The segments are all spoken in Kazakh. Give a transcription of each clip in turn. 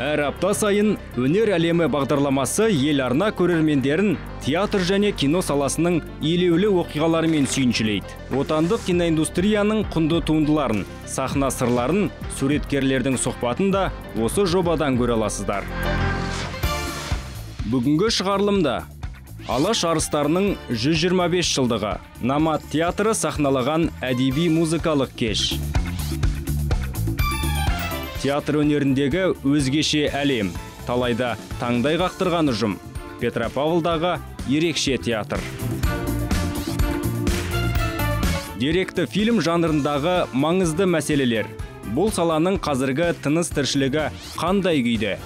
Әр апта сайын өнер әлемі бағдарламасы ел арна көрермендерін театр және кино саласының елеулі оқиғаларымен сүйіншілейді. Отандық киноиндустрияның құнды туындыларын, сахна сырларын, суреткерлердің сұхбатын да осы жобадан көре аласыздар. Бүгінгі шығарылымда Алаш Арыстарының 125 жылдығы Nomad театры сахналаған әдеби музыкалық кеш. Театр өнеріндегі өзгеше әлем, талайда таңдай қақтырған ұжым, Петропавлдағы ерекше театр. Деректі фильм жанрындағы маңызды мәселелер. Бұл саланың қазіргі тыныс тіршілігі қандай күйде?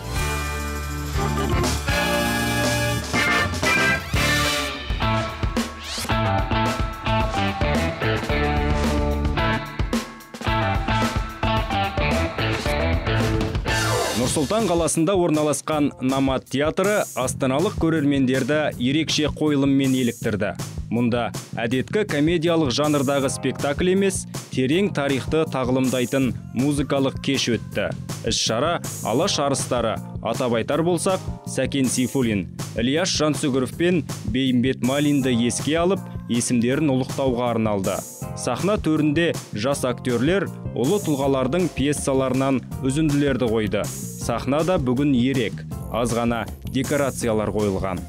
Сұлтан қаласында орналасқан Nomad театры астаналық көрермендерді ерекше қойылыммен еліктірді. Мұнда әдеткі комедиялық жанрдағы спектакль емес, терең тарихты тағылымдайтын музыкалық кеш өтті. Іс-шара Алаш Арыстары, Ата Байтар болсақ, Сәкен Сейфулин, Ілияс Жансүгіров пен Бейімбет Майлинді еске алып, есімдерін ұлықтауға арналды. Сахна төрінде жас актерлер ұлы тұлғалардың пьесаларынан үзінділерді қойды. Сахнада бүгін ерек, аз ғана декорациялар қойылған.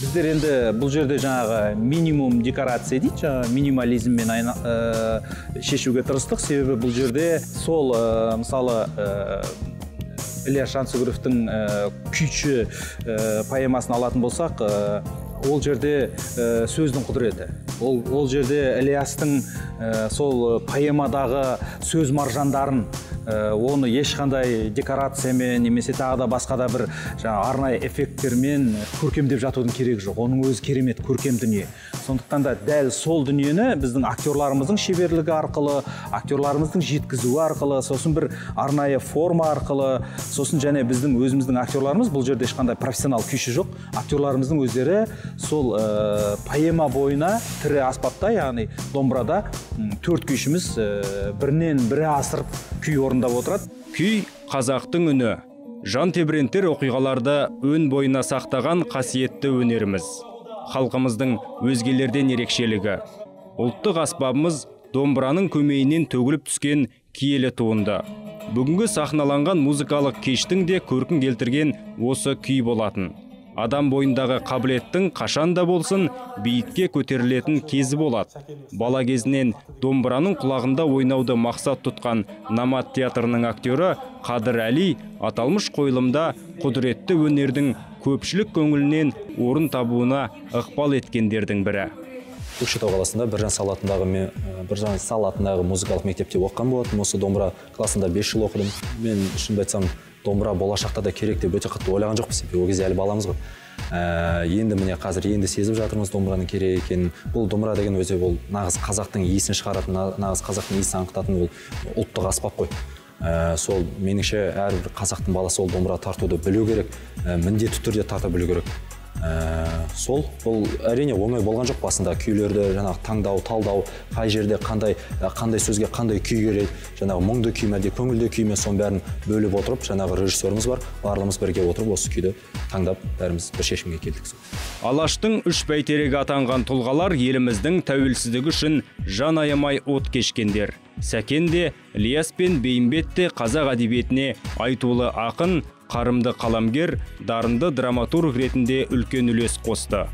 Біздер енді бұл жерде жаңағы минимум декорация дейді, жаңағы минимализммен шешуге тырыстық, себебі бұл жерде сол мысалы Ілияс Жансүгіровтің күйші поэмасын алатын болсақ, ол жерде сөздің құдіреті, ол жерде Ілиястың сол поэмадағы сөз маржандарын, оны ешқандай декорациямен немесе тағы да басқа да бір арнайы эффекттермен көркемдеп жатудың керегі жоқ. Оның өзі керемет көркем дүние. Сондықтан да дәл сол дүниені біздің актерларымыздың шеберлігі арқылы, актерларымыздың жеткізуі арқылы, сосын бір арнайы форма арқылы, сосын және біздің өзіміздің актерларымыз, бұл жерде ешқандай профессионал күйші жоқ, актерларымыздың өздері сол поэма бойына тірі аспапта, яғни домбырада төрт күйшіміз бірінен бірі асырып күй орындап отырады. Күй қазақтың үні. Жан тебірентер оқиғаларда өн бойына сақтаған қасиетті өнеріміз. Халқымыздың өзгелерден ерекшелігі. Ұлттық аспабымыз домбыраның көмейінен төгіліп түскен киелі туынды. Бүгінгі сахналанған музыкалық кештің де көркін келтірген осы күй болатын. Адам бойындағы қабілеттің қашанда болсын биікке көтерілетін кезі болады. Бала кезінен домбыраның құлағында ойнауды мақсат тұтқан Nomad театрының актері Қадыр Әли аталмыш қойылымда құдіретті өнердің көпшілік көңілінен орын табуына ықпал еткендердің бірі. Көкшетау қаласында біржан салатындағы музыкалық мектепте оқыған болатын. Осы домбыра класында 5 жыл оқыдым. Мен шынымды айтсам, домбыра болашақта да керек деп өте қатты ойлаған жоқпыз. Ол кезде әлі баламыз ғой. Енді міне қазір сезіп жатырмыз домбыраның керек екенін. Бұл домбыра деген өзі ол нағыз қазақтың иісін шығаратын, нағыз қазақтың иісін аңқытатын ол ұлттық аспап қой. Сол меніңше әрбір қазақтың баласы ол домбыра тартуды білу керек, міндетті түрде тарта білу керек. Сол бұл әрине оңай болған жоқ басында. Күйлерді жаңағы таңдау, талдау, қай жерде қандай сөзге қандай күй керек, жаңағы мұңды күй ме, көңілді күй ме, соның бәрін бөліп отырып, жаңағы режиссеріміз бар, барлығымыз бірге отырып осы күйді таңдап бәріміз бір шешімге келдік. Алаштың үш бәйтерегі атанған тұлғалар еліміздің тәуелсіздігі үшін жан аямай от кешкендер. Сәкен де, Ілияс пен Бейімбет те қазақ әдебиетіне айтулы ақын, қарымды қаламгер, дарынды драматург ретінде үлкен үлес қосты.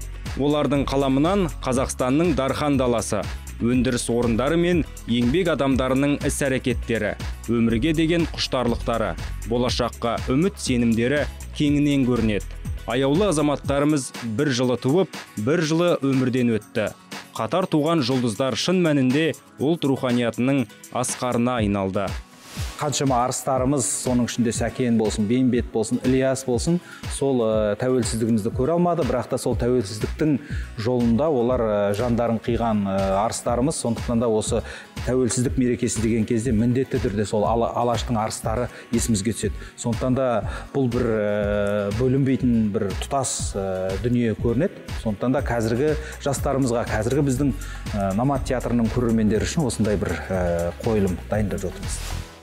Олардың қаламынан Қазақстанның дархан даласы, өндіріс орындары мен еңбек адамдарының іс-әрекеттері, өмірге деген құштарлықтары, болашаққа үміт сенімдері кеңінен көрінеді. Аяулы азаматтарымыз бір жылы туып, бір жылы өмірден өтті. Қатар туған жұлдыздар шын мәнінде ұлт руханиятының асқарына айналды. Қаншама арыстарымыз, соның ішінде Сәкен болсын, Бейімбет болсын, Ілияс болсын, сол тәуелсіздігімізді көре алмады, бірақ та сол тәуелсіздіктің жолында олар жандарын қиған арыстарымыз, сондықтан да осы тәуелсіздік мерекесі деген кезде міндетті түрде сол Алаштың арыстары есімізге түседі. Сондықтан да бұл бір бөлінбейтін бір тұтас дүние көрінеді. Сондықтан да қазіргі жастарымызға, қазіргі біздің Nomad театрының көрермендері үшін осындай бір қойылым дайындап жатырмыз.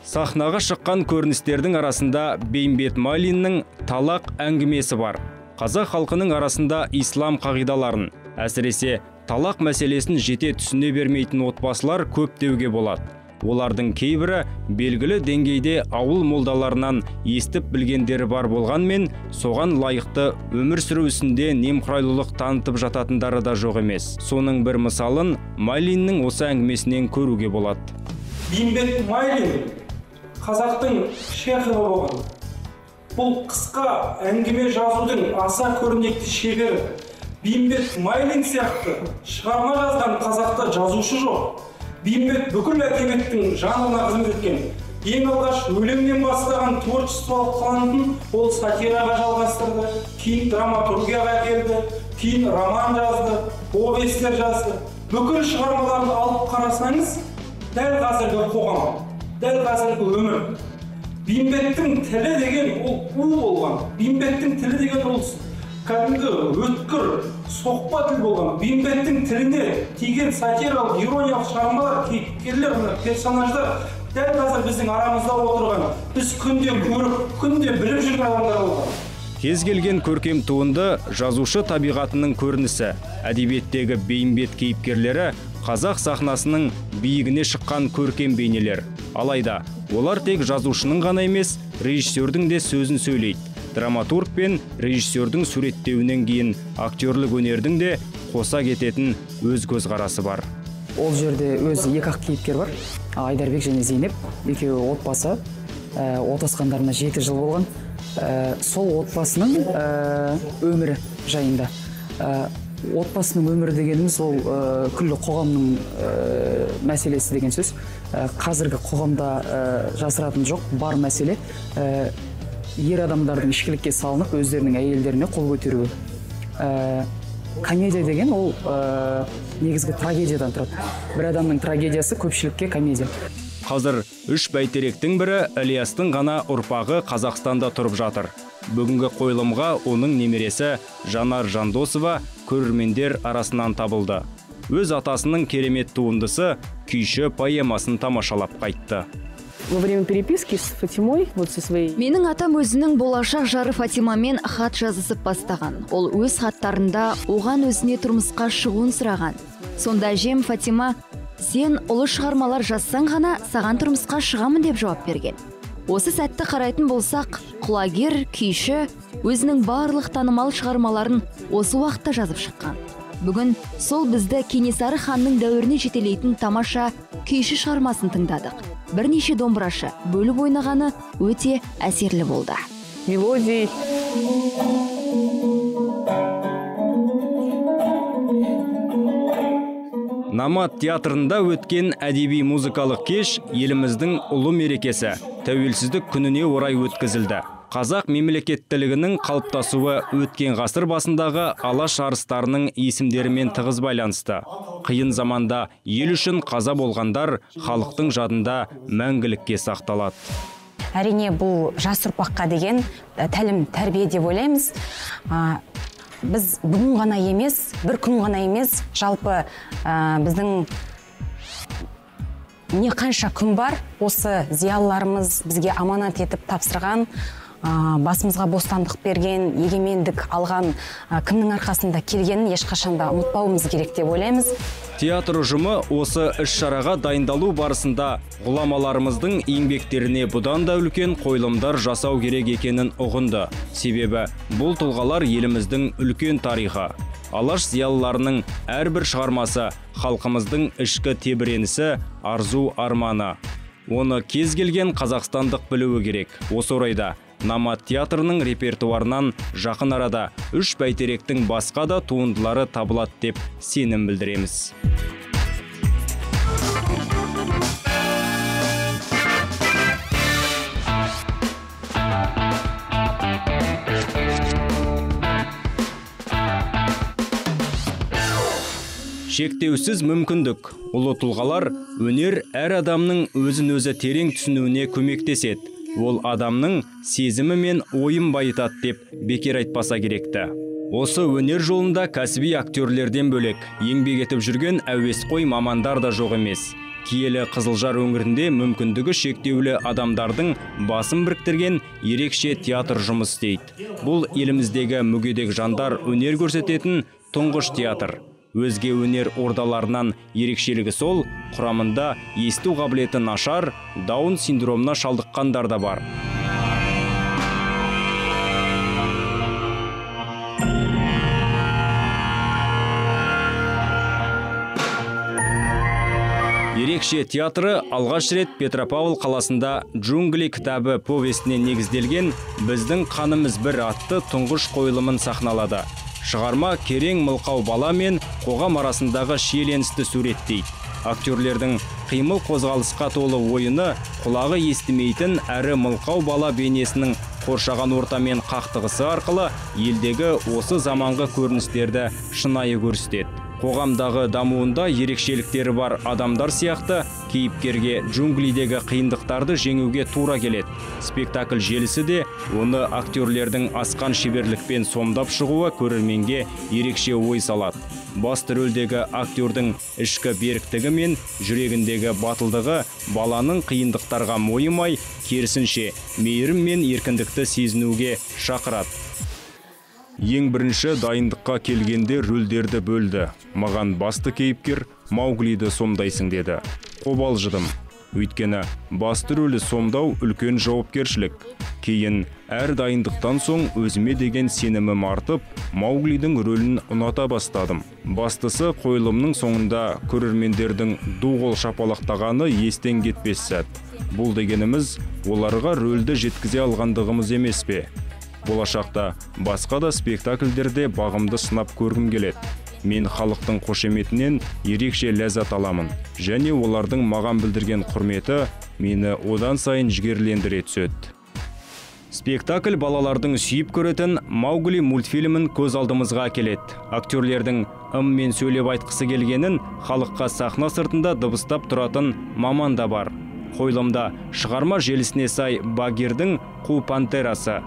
Сахнаға шыққан көріністердің арасында Бейімбет Майлиннің талақ әңгімесі бар. Қазақ халқының арасында ислам қағидаларын, әсіресе талақ мәселесін жете түсіне бермейтін отбасылар көп деуге болады. Олардың кейбірі белгілі деңгейде ауыл молдаларынан естіп білгендері бар болғанмен, соған лайықты өмір сүру ісінде немқұрайлылық танытып жататындары да жоқ емес. Соның бір мысалын Майлиннің осы әңгімесінен көруге болады. Бейімбет Майлин қазақтың шейхі болған. Бұл қысқа әңгіме жазудың аса көрнекті шебері. Бейімбет Майлин сияқты шығарма жазған қазақта жазушы жоқ. Бейімбет бүкіл әдебиеттің жанрына қызмет еткен, ең алғаш өлеңнен бастаған творчестволық талантын ол сатираға жалғастырды, кейін драматургияға келді, кейін роман жазды, повестер жазды. Бүкіл шығармаларды алып қарасаңыз, дәл қазіргі қоғам, дәл қазіргі өмір. Бейімбеттің тілі деген ол ұл болған, Бейімбеттің тілі деген ол кәдімгі өткір, соқпа тіл болған. Бейімбеттің тіліне тиген сатиралық, ирониялық шығармалар, кейіпкерлер, персонаждар дәл қазір біздің арамызда отырған, біз күнде көріп, күнде біліп жүрген адамдар болған. Кез келген көркем туынды жазушы табиғатының көрінісі. Әдебиеттегі Бейімбет кейіпкерлері қазақ сахнасының биігіне шыққан көркем бейнелер. Алайда олар тек жазушының ғана емес, режиссердің де сөзін сөйлейді. Драматург пен режиссердің суреттеуінен кейін актерлік өнердің де қоса кететін өз көзқарасы бар. Ол жерде өз екі-ақ кейіпкер бар. Айдарбек және Зейнеп, екеуі отбасы, отасқандарына 7 жыл болған. Сол отбасының өмірі жайында. Отбасының өмірі дегеніміз ол күллі қоғамның мәселесі деген сөз. Қазіргі қоғамда жасыратын жоқ, бар мәселе. Ер адамдардың ішкілікке салынып, өздерінің әйелдеріне қол көтеруі. Комедия деген ол негізгі трагедиядан тұрады. Бір адамның трагедиясы көпшілікке комедия. Қазір үш бәйтеректің бірі Ілиястың ғана ұрпағы Қазақстанда тұрып жатыр. Бүгінгі қойылымға оның немересі Жанар Жандосова көрермендер арасынан табылды. Өз атасының керемет туындысы «Күйші» поэмасын тамашалап қайтты. Во время переписки с Фатимой, вот со своей... Менің атам өзінің болашақ жары Фатимамен хат жазысып бастаған. Ол өз хаттарында оған өзіне тұрмысқа шығуын сұраған. Сонда әжем Фатима, сен ұлы шығармалар жазсаң ғана саған тұрмысқа шығамын деп жауап берген. Осы сәтті қарайтын болсақ, құлагер, күйші өзінің барлық танымал шығармаларын осы уақытта жазып шыққан. Бүгін сол бізді Кенесары ханның дәуіріне жетелейтін тамаша күйші шығармасын тыңдадық. Бірнеше домбырашы бөліп ойнағаны өте әсерлі болды. Мелодия. Nomad театрында өткен әдеби музыкалық кеш еліміздің ұлы мерекесі тәуелсіздік күніне орай өткізілді. Қазақ мемлекеттілігінің қалыптасуы өткен ғасыр басындағы Алаш Арыстарының есімдерімен тығыз байланысты. Қиын заманда ел үшін қаза болғандар халықтың жадында мәңгілікке сақталады. Әрине бұл жас ұрпаққа деген тәлім тәрбие деп ойлаймыз. Біз бүгін ғана емес, бір күн ғана емес, жалпы біздің не қанша күн бар, осы зиялыларымыз бізге аманат етіп тапсырған, басымызға бостандық берген, егемендік алған кімнің арқасында келгенін ешқашанда ұмытпауымыз керек деп ойлаймыз. Театр ұжымы осы іс-шараға дайындалу барысында ғұламаларымыздың еңбектеріне бұдан да үлкен қойылымдар жасау керек екенін ұғынды. Себебі бұл тұлғалар еліміздің үлкен тарихы. Алаш зиялыларының әрбір шығармасы халқымыздың ішкі тебіренісі, арзу арманы. Оны кез келген қазақстандық білуі керек. Осы орайда Nomad театрының репертуарынан жақын арада үш бәйтеректің басқа да туындылары табылады деп сенім білдіреміз. Шектеусіз мүмкіндік. Ұлы тұлғалар өнер әр адамның өзін-өзі терең түсінуіне көмектеседі. Ол адамның сезімі мен ойын байытады деп бекер айтпаса керекті. Осы өнер жолында кәсіби актерлерден бөлек еңбек етіп жүрген әуесқой мамандар да жоқ емес. киелі Қызылжар өңірінде мүмкіндігі шектеулі адамдардың басын біріктірген ерекше театр жұмыс істейді. Бұл еліміздегі мүгедек жандар өнер көрсететін тұңғыш театр. Өзге өнер ордаларынан ерекшелігі сол, құрамында есту қабілеті нашар, даун синдромына шалдыққандар да бар. Ерекше театры алғаш рет Петропавл қаласында «Джунгли» кітабы повестіне негізделген «Біздің қанымыз бір» атты тұңғыш қойылымын сахналады. Шығарма керең мылқау бала мен қоғам арасындағы шиеленісті суреттейді. Актерлердің қимыл қозғалысқа толы ойыны құлағы естімейтін әрі мылқау бала бейнесінің қоршаған ортамен қақтығысы арқылы елдегі осы заманғы көріністерді шынайы көрсетеді. Қоғамдағы дамуында ерекшеліктері бар адамдар сияқты кейіпкерге джунглидегі қиындықтарды жеңуге тура келеді. Спектакль желісі де оны актерлердің асқан шеберлікпен сомдап шығуы көрерменге ерекше ой салады. Басты рөлдегі актердің ішкі беріктігі мен жүрегіндегі батылдығы баланың қиындықтарға мойымай, керісінше мейірім мен еркіндікті сезінуге шақырады. Ең бірінші дайындыққа келгенде рөлдерді бөлді. Маған басты кейіпкер Мауглиді сомдайсың деді. Қобалжыдым. Өйткені басты рөлі сомдау үлкен жауапкершілік. Кейін әр дайындықтан соң өзіме деген сенімім артып, Мауглидің рөлін ұната бастадым. Бастысы қойылымның соңында көрермендердің ду қол шапалақтағаны естен кетпес сәт. Бұл дегеніміз оларға рөлді жеткізе алғандығымыз емес пе? Болашақта басқа да спектакльдерде бағымды сынап көргім келеді. Мен халықтың қошеметінен ерекше ләззат аламын. Және олардың маған білдірген құрметі мені одан сайын жігерлендіре түседі. Спектакль балалардың сүйіп көретін «Маугли» мультфильмін көз алдымызға келеді. Актерлердің ыммен сөйлеп айтқысы келгенін халыққа сахна сыртында дыбыстап тұратын маман да бар. Қойылымда шығарма желісіне сай «Багирдің қу пантерасы»,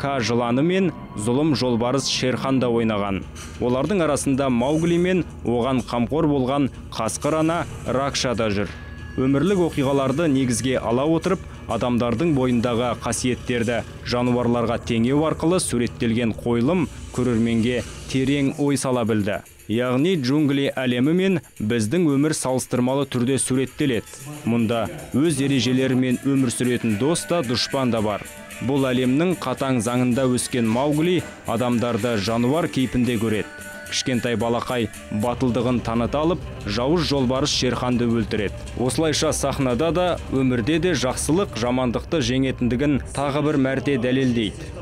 «Қа жыланы» мен «Зұлым жолбарыс» Шерхан да ойнаған. Олардың арасында Маугли мен оған қамқор болған қасқыр ана Ракша да жүр. Өмірлік оқиғаларды негізге ала отырып, адамдардың бойындағы қасиеттерді жануарларға теңеу арқылы суреттелген қойылым көрерменге терең ой сала білді. Яғни джунгли әлемі мен біздің өмір салыстырмалы түрде суреттеледі. Мұнда өз ережелері мен өмір сүретін дос та, дұшпан да бар. Бұл әлемнің қатаң заңында өскен Маугли адамдарды жануар кейпінде көреді. Кішкентай балақай батылдығын таныта алып, жауыз жолбарыс Шерханды өлтіреді. Осылайша сахнада да, өмірде де жақсылық, жамандықты жеңетіндігін тағы бір мәрте дәлелдейді.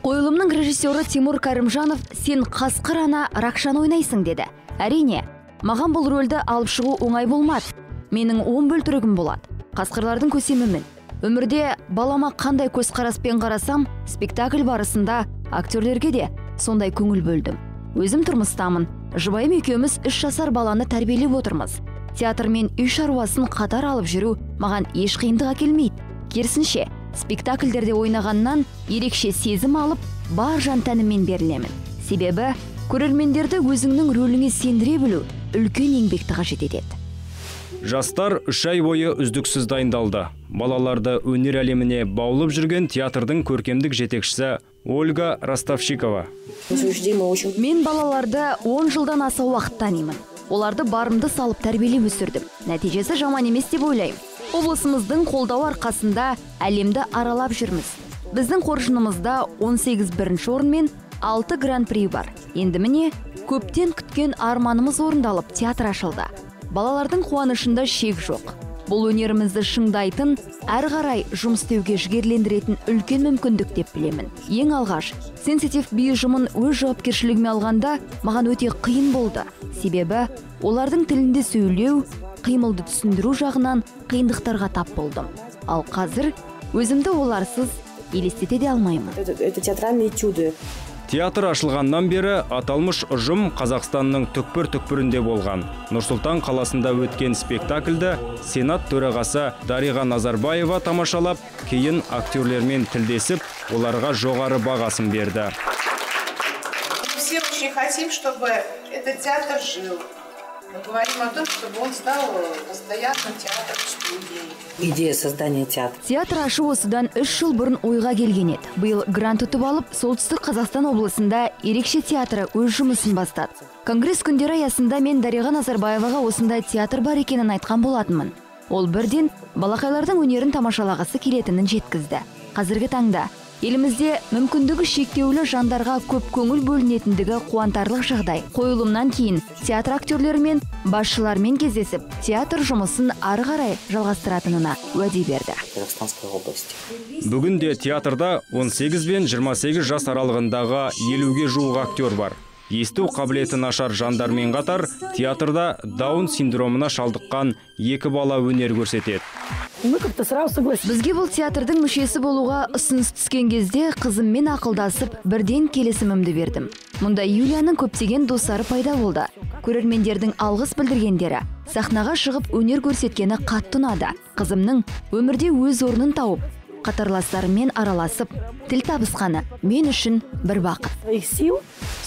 Қойылымның режиссері Тимур Карымжанов «Сен қасқыр ана Ракшаны ойнайсың» деді. Әрине, маған бұл рөлді алып шығу оңай болмады. Менің 10 бөлтірігім болады. Қасқырлардың көсемімін. Өмірде балама қандай көзқараспен қарасам, спектакль барысында актерлерге де сондай көңіл бөлдім. Өзім тұрмыстамын. Жұбайым екеуміз 3 жасар баланы тәрбиелеп отырмыз. Театр мен үй шаруасын қатар алып жүру маған еш қиындық әкелмейді. Керісінше, спектакльдерде ойнағаннан ерекше сезім алып, бар жан-тәніммен берілемін. Себебі, көрермендерді өзіңнің рөліңе сендіре білу үлкен еңбекті қажет етеді. Жастар 3 ай бойы үздіксіз дайындалды. Балаларды өнер әлеміне баулып жүрген театрдың көркемдік жетекшісі Ольга Ротовщикова. Мен балаларды 10 жылдан аса уақыт танимын. Оларды барымды салып тәрбиелеп өсірдім. Нәтижесі жаман емес деп ойлаймын. Облысымыздың қолдауы арқасында әлемді аралап жүрміз. Біздің қоржынымызда 18 бірінші орын мен 6 гран-при бар. Енді міне көптен күткен арманымыз орындалып, театр ашылды. Балалардың қуанышында шек жоқ. Бұл өнерімізді шыңдайтын, әр қарай жұмыс істеуге жігерлендіретін үлкен мүмкіндік деп білемін. Ең алғаш, сенситив би ұжымын өз жауапкершілігіме алғанда маған өте қиын болды. Себебі, олардың тілінде сөйлеу, қимылды түсіндіру жағынан қиындықтарға тап болдым. Ал қазір өзімді оларсыз елестете де алмаймын. Это театральные этюды. Театр ашылғаннан бері аталмыш ұжым Қазақстанның түкпір-түкпірінде болған. Нұрсұлтан қаласында өткен спектакльді Сенат төрағасы Дариға Назарбаева тамашалап, кейін актерлермен тілдесіп, оларға жоғары бағасын берді. Мы говорим о том, чтобы он стал постоянным театром студии. Идея создания театра. Театр ашу осыдан 3 жыл бұрын ойға келген еді. Биыл грант ұтып алып, Солтүстік Қазақстан облысында ерекше театры өз жұмысын бастады. Конгресс күндері аясында мен Дариға Назарбаеваға осындай театр бар екенін айтқан болатынмын. Ол бірден балақайлардың өнерін тамашалағысы келетінін жеткізді. Қазіргі таңда елімізде мүмкіндігі шектеулі жандарға көп көңіл бөлінетіндігі қуантарлық жағдай. Қойылымнан кейін театр актерлерімен, басшылармен кездесіп, театр жұмысын ары қарай жалғастыратынына уәде берді. Бүгінде театрда 18 бен 28 жас аралығындағы 50-ге жуық актер бар. Есту қабілеті нашар жандармен қатар, театрда Даун синдромына шалдыққан 2 бала өнер көрсетеді. Бізге бұл театрдың мүшесі болуға ұсыныс түскен кезде қызыммен ақылдасып, бірден келісімімді бердім. Мұнда Юлияның көптеген достары пайда болды. Көрермендердің алғыс білдіргендері сахнаға шығып өнер көрсеткені қатты ұнады. Қызымның өмірде өз орнын тауып, қатарластарымен араласып, тіл табысқаны мен үшін бір бақыт.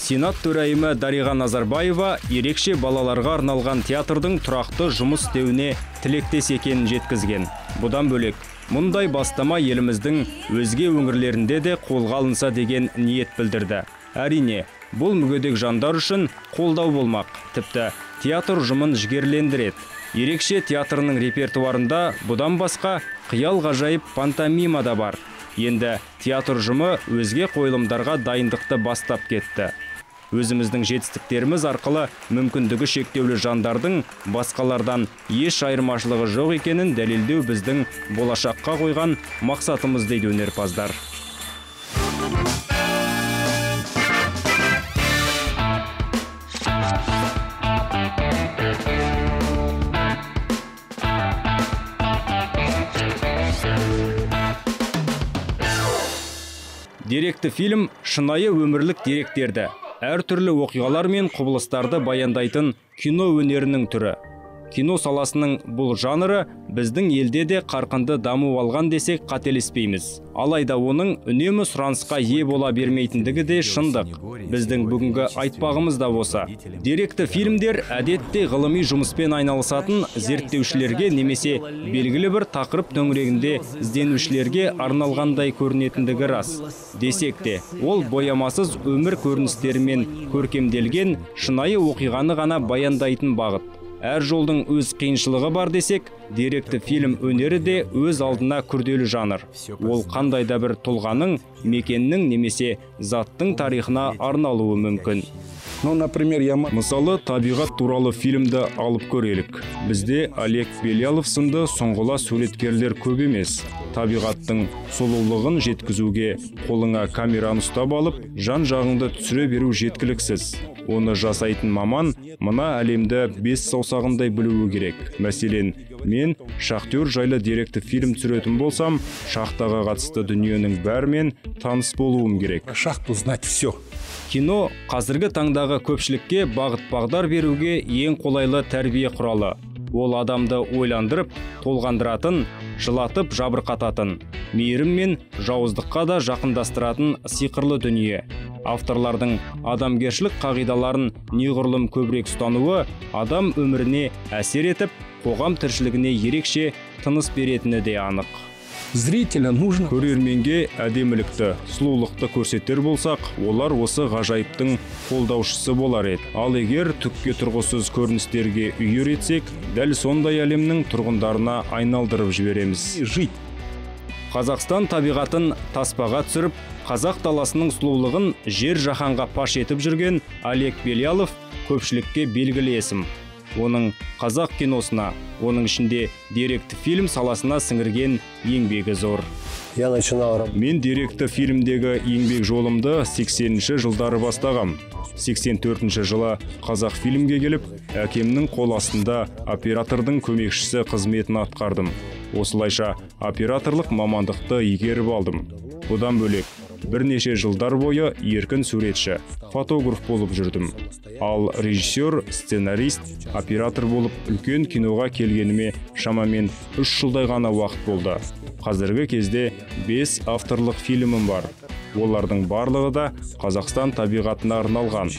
Сенат төрайымы Дариға Назарбаева ерекше балаларға арналған театрдың тұрақты жұмыс істеуіне тілектес екенін жеткізген. Бұдан бөлек, мұндай бастама еліміздің өзге өңірлерінде де қолға алынса деген ниет білдірді. Әрине, бұл мүгедек жандар үшін қолдау болмақ, тіпті театр жұмын жігерлендіреді. Ерекше театрының репертуарында бұдан басқа қиял ғажайып пантомима да бар. Енді театр жұмы өзге қойылымдарға дайындықты бастап кетті. Өзіміздің жетістіктеріміз арқылы мүмкіндігі шектеулі жандардың басқалардан еш айырмашылығы жоқ екенін дәлелдеу біздің болашаққа қойған мақсатымыз, дейді өнерпаздар. Деректі фильм шынайы өмірлік деректерді, әртүрлі оқиғалар мен құбылыстарды баяндайтын кино өнерінің түрі. Кино саласының бұл жанры біздің елде де қарқынды даму алған десек қателеспейміз. Алайда оның үнемі сұранысқа ие бола бермейтіндігі де шындық. Біздің бүгінгі айтпағымыз да осы. Деректі фильмдер әдетте ғылыми жұмыспен айналысатын зерттеушілерге немесе белгілі бір тақырып төңірегінде ізденушілерге арналғандай көрінетіндігі рас. Десек те, ол боямасыз өмір көріністерімен көркемделген шынайы оқиғаны ғана баяндайтын бағыт. Әр жолдың өз қиыншылығы бар десек, деректі фильм өнері де өз алдына күрделі жанр. Ол қандай да бір тұлғаның, мекеннің немесе заттың тарихына арналуы мүмкін. Мысалы, табиғат туралы фильмді алып көрелік. Бізде Олег Белялов сынды соңғыла суреткерлер көп емес. Табиғаттың сұлулығын жеткізуге қолыңа камераны ұстап алып, жан-жағыңды түсіре беру жеткіліксіз. Оны жасайтын маман мына әлемді 5 саусағындай білуі керек. Мәселен, мен шахтер жайлы деректі фильм түсіретін болсам, шахтаға қатысты дүниенің бәрімен таныс болуым керек. Шахту знать все. Кино қазіргі таңдағы көпшілікке бағыт-бағдар беруге ең қолайлы тәрбие құралы. Ол адамды ойландырып, толғандыратын, жылатып жабырқататын, мейірім мен жауыздыққа да жақындастыратын сиқырлы дүние. Авторлардың адамгершілік қағидаларын неғұрлым көбірек ұстануы адам өміріне әсер етіп, қоғам тіршілігіне ерекше тыныс беретіні де анық. Көрерменге әдемілікті, сұлулықты көрсетер болсақ, олар осы ғажайыптың қолдаушысы болар еді. Ал егер түкке тұрғысыз көріністерге үйір етсек, дәл сондай әлемнің тұрғындарына айналдырып жібереміз. Қазақстан табиғатын таспаға түсіріп, қазақ даласының сұлулығын жер жаһанға паш етіп жүрген Олег Белялов көпшілікке белгілі есім. Оның қазақ киносына, оның ішінде деректі фильм саласына сіңірген еңбегі зор. Мен деректі фильмдегі еңбек жолымды 80-ші жылдары бастағам. 84-ші жылы қазақ фильмге келіп, әкемнің қол астында оператордың көмекшісі қызметін атқардым. Осылайша операторлық мамандықты игеріп алдым. Бұдан бөлек, бірнеше жылдар бойы еркін суретші, фотограф болып жүрдім. Ал режиссер, сценарист, оператор болып үлкен киноға келгеніме шамамен 3 жылдай ғана уақыт болды. Қазіргі кезде 5 авторлық фильмім бар. Олардың барлығы да Қазақстан табиғатына арналған.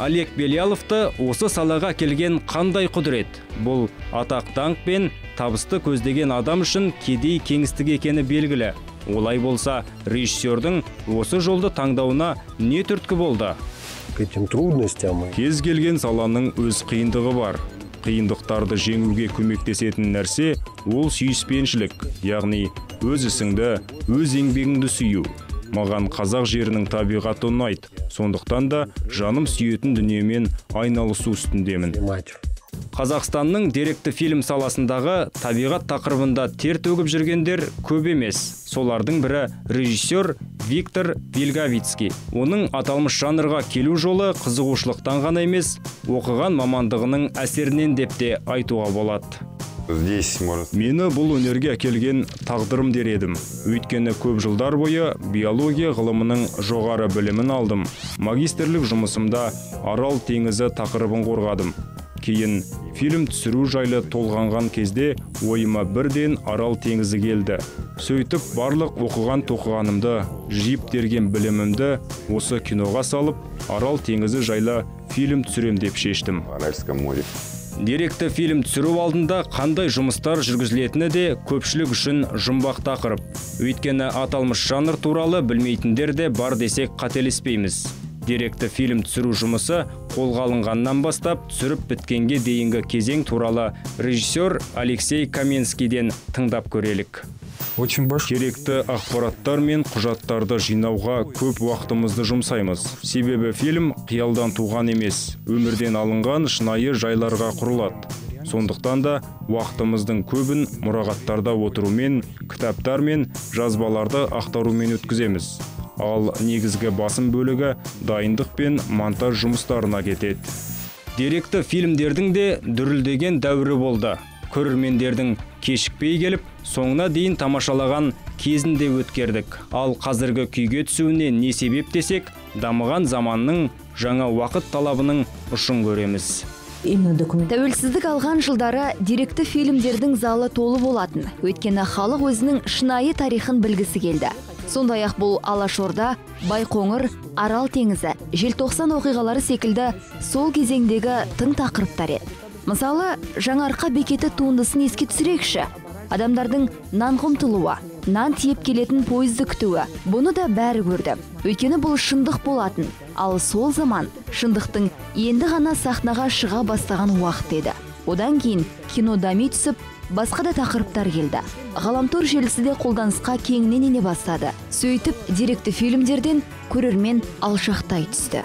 Олег Беляловты осы салаға келген қандай құдірет? Бұл атақ даңқ пен табысты көздеген адам үшін кедей кеңістік екені белгілі. Олай болса, режиссердің осы жолды таңдауына не түрткі болды? Кез келген саланың өз қиындығы бар. Қиындықтарды жеңуге көмектесетін нәрсе ол сүйіспеншілік, яғни өз ісіңді, өз еңбегіңді сүйу. Маған қазақ жерінің табиғаты ұнайды, сондықтан да жаным сүйетін дүниемен айналысу үстіндемін. Қазақстанның деректі фильм саласындағы табиғат тақырыбында тер төгіп жүргендер көп емес. Солардың бірі режиссер Виктор Вильгавицкий. Оның аталмыш жанрға келу жолы қызығушылықтан ғана емес, оқыған мамандығының әсерінен деп те айтуға болады. Мені бұл өнерге әкелген тағдырым дер едім. Өйткені көп жылдар бойы биология ғылымының жоғары білімін алдым. Магистрлік жұмысымда арал теңізі тақырыбын қорғадым. Кейін фильм түсіру жайлы толғанған кезде ойыма бірден арал теңізі келді. Сөйтіп барлық оқыған тоқығанымды, жиып терген білімімді осы киноға салып арал теңізі жайлы фильм түсірем деп шештім. Деректі фильм түсіру алдында қандай жұмыстар жүргізілетіні де көпшілік үшін жұмбақ тақырып. Өйткені аталмыш жанр туралы білмейтіндер де бар десек қателеспейміз. Деректі фильм түсіру жұмысы қолға алынғаннан бастап түсіріп біткенге дейінгі кезең туралы режиссер Алексей Каменскийден тыңдап көрелік. Керекті ақпараттар мен құжаттарды жинауға көп уақытымызды жұмсаймыз. Себебі фильм қиялдан туған емес, өмірден алынған шынайы жайларға құрылады. Сондықтан да уақытымыздың көбін мұрағаттарда отырумен, кітаптар мен жазбаларды ақтарумен өткіземіз. Ал негізгі басым бөлігі дайындық пен монтаж жұмыстарына кетеді. Деректі фильмдердің де дүрілдеген дәуірі болды. Көрермендердің кешікпей келіп, соңына дейін тамашалаған кезінде өткердік. Ал қазіргі күйге түсуіне не себеп десек, дамыған заманның жаңа уақыт талабының ұшын көреміз. Тәуелсіздік алған жылдары деректі фильмдердің залы толы болатын, өйткені халық өзінің шынайы тарихын білгісі келді. Сондай-ақ бұл Алашорда, Байқоңыр, Арал теңізі, желтоқсан оқиғалары секілді сол кезеңдегі тың тақырыптар еді. Мысалы, Жаңаарқа бекеті туындысын еске түсірейікші. Адамдардың нан қымтылуы, нан тиеп келетін пойызды күтуі, бұны да бәрі көрді. Өйткені бұл шындық болатын, ал сол заман шындықтың енді ғана сахнаға шыға бастаған уақыт еді. Одан кейін кино дами түсіп, басқа да тақырыптар келді. Ғаламтор желісі де қолданысқа кеңінен ене бастады. Сөйтіп, деректі фильмдерден көрермен алшақтай түсті.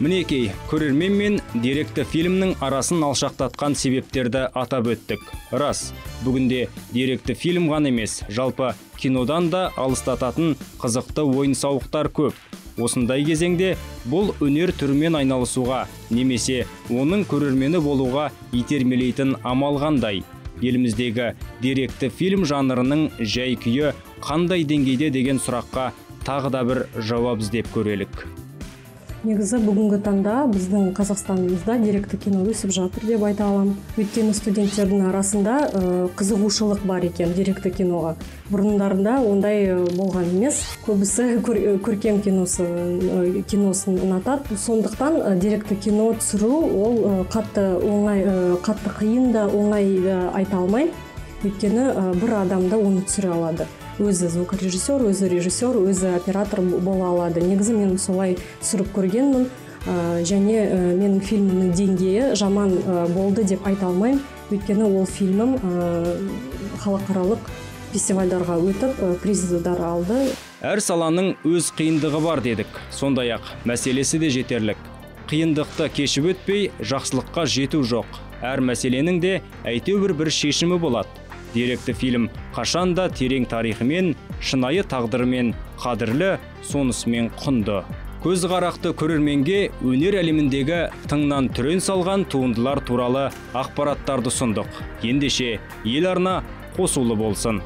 Мінекей, көрермен мен деректі фильмнің арасын алшақтатқан себептерді атап өттік. Рас, бүгінде деректі фильм ғана емес, жалпы кинодан да алыстататын қызықты ойын-сауықтар көп. Осындай кезеңде бұл өнер түрімен айналысуға, немесе оның көрермені болуға итермелейтін амалғандай. Еліміздегі деректі фильм жанрының жай-күйі қандай деңгейде деген сұраққа тағы да бір жауап іздеп көрелік. Негізі бүгінгі таңда біздің Қазақстанымызда деректі кино өсіп жатыр деп айта аламын. Өйткені студенттердің арасында қызығушылық бар екен деректі киноға. Бұрындарында ондай болған емес. Көбісі көркем киносын ұнатады. Сондықтан деректі кино түсіру ол қатты қиын да, оңай айта алмай. Өйткені бір адамда оны түсіре алады. Өзі звукорежиссер, өзі режиссер, өзі оператор бола алады. Негізі мен солай түсіріп көргенмін, және менің фильмімнің деңгейі жаман болды деп айта алмаймын. Өйткені ол фильмім халықаралық фестивальдарға өтіп, приздар алды. Әр саланың өз қиындығы бар дедік. Сондай-ақ, мәселесі де жетерлік. Қиындықты кешіп өтпей, жақсылыққа жету жоқ. Әр мәселенің де әйтеуір бір шешімі болады. Деректі фильм қашанда терең тарихымен, шынайы тағдырымен, қадірлі, сонысымен құнды. Көз қарақты көрерменге өнер әлеміндегі тыңнан түрен салған туындылар туралы ақпараттарды сұндық. Ендеше ел арна қосулы болсын.